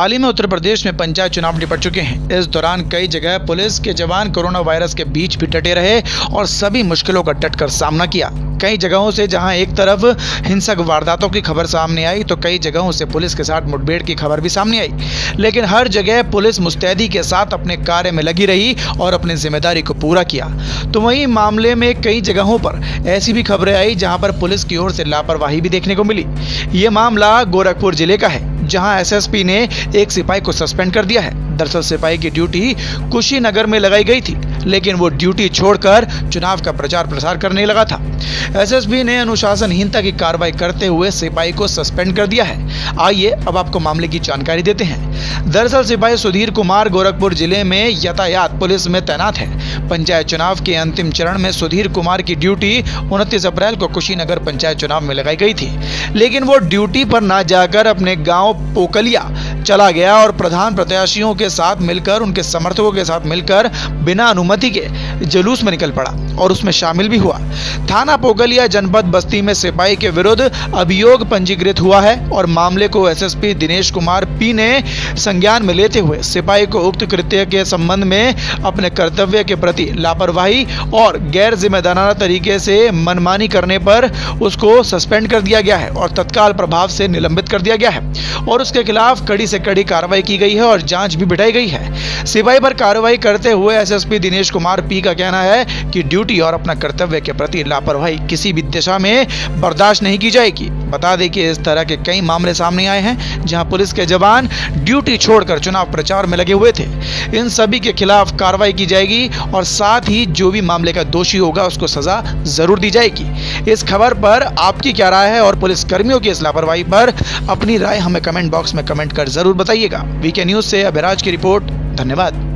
हाल ही में उत्तर प्रदेश में पंचायत चुनाव निपट चुके हैं। इस दौरान कई जगह पुलिस के जवान कोरोना वायरस के बीच भी डटे रहे और सभी मुश्किलों का डटकर सामना किया। कई जगहों से जहां एक तरफ हिंसक वारदातों की खबर सामने आई तो कई जगहों से पुलिस के साथ मुठभेड़ की खबर भी सामने आई, लेकिन हर जगह पुलिस मुस्तैदी के साथ अपने कार्य में लगी रही और अपनी जिम्मेदारी को पूरा किया। तो वहीं मामले में कई जगहों पर ऐसी भी खबरें आई जहां पर पुलिस की ओर से लापरवाही भी देखने को मिली। ये मामला गोरखपुर जिले का है, जहां एसएसपी ने एक सिपाही को सस्पेंड कर दिया है। दरअसल सिपाही की ड्यूटी कुशीनगर में लगाई गई थी, लेकिन वो ड्यूटी छोड़कर चुनाव का प्रचार प्रसार करने लगा था। एसएसपी ने अनुशासनहीनता की कार्रवाई करते हुए सिपाही को सस्पेंड कर दिया है। आइए अब आपको मामले की जानकारी देते हैं। दरअसल सिपाही सुधीर कुमार गोरखपुर जिले में यातायात पुलिस में तैनात है। पंचायत चुनाव के अंतिम चरण में सुधीर कुमार की ड्यूटी 29 अप्रैल को कुशीनगर पंचायत चुनाव में लगाई गई थी, लेकिन वो ड्यूटी पर न जाकर अपने गाँव पोगलिया चला गया और प्रधान प्रत्याशियों के साथ मिलकर, उनके समर्थकों के साथ मिलकर बिना अनुमति के जुलूस में निकल पड़ा और उसमें शामिल भी हुआ। थाना पोगलिया जनपद बस्ती में सिपाही के विरुद्ध अभियोग पंजीकृत हुआ है और मामले को एसएसपी दिनेश कुमार पी ने संज्ञान में लेते हुए सिपाही को उक्त कृत्य के संबंध में अपने कर्तव्य के प्रति लापरवाही और गैर जिम्मेदाराना तरीके से मनमानी करने पर उसको सस्पेंड कर दिया गया है और तत्काल प्रभाव से निलंबित कर दिया गया है और उसके खिलाफ कड़ी से कड़ी कार्रवाई की गई है और जांच भी बिठाई गई है। सिपाही पर कार्रवाई करते हुए एसएसपी दिनेश कुमार पी का कहना है कि ड्यूटी और अपना कर्तव्य के प्रति लापरवाही किसी भी दिशा में बर्दाश्त नहीं की जाएगी। बता दें कि इस तरह के कई मामले सामने आए हैं जहां पुलिस के जवान ड्यूटी छोड़कर चुनाव प्रचार में लगे हुए थे। इन सभी के खिलाफ कार्रवाई की जाएगी और साथ ही जो भी मामले का दोषी होगा उसको सजा जरूर दी जाएगी। इस खबर पर आपकी क्या राय है और पुलिसकर्मियों की इस लापरवाही पर अपनी राय हमें कमेंट बॉक्स में कमेंट कर जरूर बताइएगा। वीके न्यूज से अभिराज की रिपोर्ट। धन्यवाद।